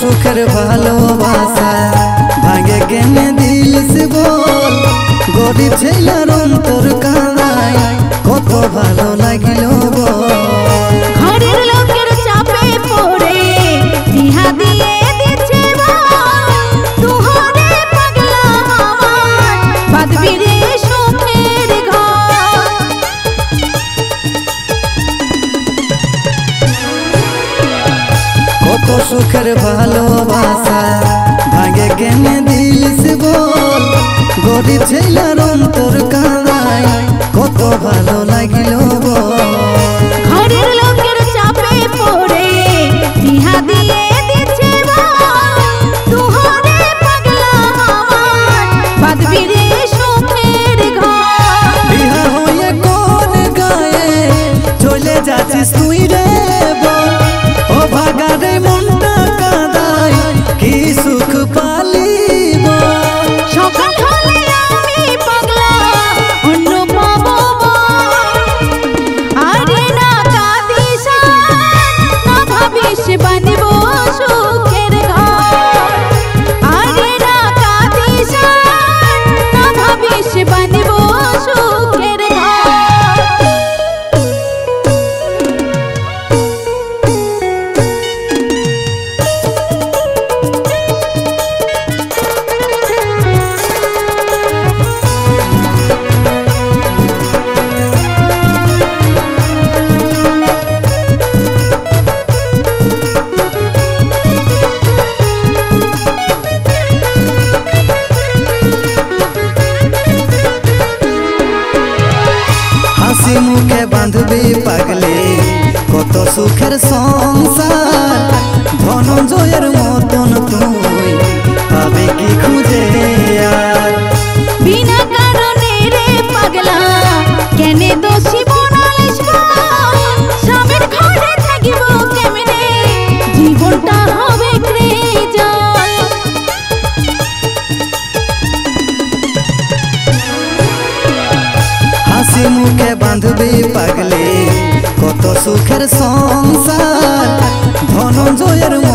সুখের ভালোবাসা ভাঙে কেনে দিল সে বল, গরিব ছেলের অন্তর কানাই কত ভালো লাগিল বল। ঘরের লোকের চাপে পড়ে বিহা দিয়ে দিছে বল, তুহরে পাগলা আমার বাঁধবি রে সুখের ঘর। কত সুখের ভালোবাসা ভাঙে কেনে দিলিস বল, গরিব ছেলের অন্তর কানাই কত ভালো লাগিল বল। ঘরের লোকের চাপে পড়ে বিহা দিয়ে দিছে বল, তুহরে পাগলা আমার বাঁধবি রে সুখের ঘর। বিহা হয়ে কোন গায়ে চলে যাচ্ছিস তুই রে বল, ও ভাগা রে মনটা কি সুখ পালিব। সকাল হলে আমি পাগলা অন্য পাবো আরে না কাঁদিস না ভাবিস বাঁধিব সুখের ঘর। আরে না কাঁদিস না ভাবিস বাঁধিব সুখের ঘর। মুখে বাঁধবি পাগলি কত সুখের সংসার, ধনঞ্জয়ের মতন তুই পাবে কি খুঁজে আর। বিনা কারণে রে পাগলা কেনে দোষী বনালিস বল, স্বামীর ঘরে থাকিব কেমনে জীবনটা হবে ক্রেজল। হাসি মুখে বাঁধবি পাগলি কত সুখের সংসার, ধনঞ্জয়ের